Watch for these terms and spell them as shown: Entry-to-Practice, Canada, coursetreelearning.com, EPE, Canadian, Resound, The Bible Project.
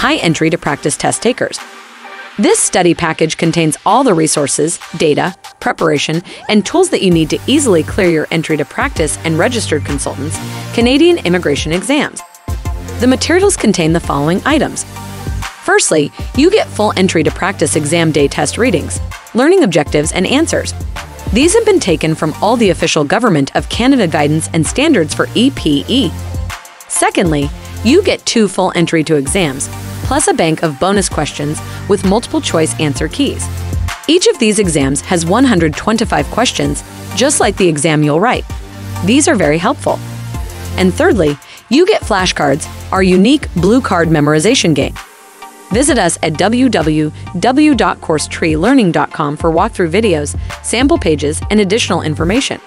high entry to practice test takers. This study package contains all the resources, data, preparation, and tools that you need to easily clear your entry to practice and registered consultants, Canadian immigration exams. The materials contain the following items. Firstly, you get full entry to practice exam day test readings, learning objectives, and answers. These have been taken from all the official Government of Canada guidance and standards for EPE. Secondly, you get 2 full entry to exams, plus a bank of bonus questions with multiple choice answer keys. Each of these exams has 125 questions, just like the exam you'll write. These are very helpful. And thirdly, you get flashcards, our unique blue card memorization game. Visit us at www.coursetreelearning.com for walkthrough videos, sample pages, and additional information.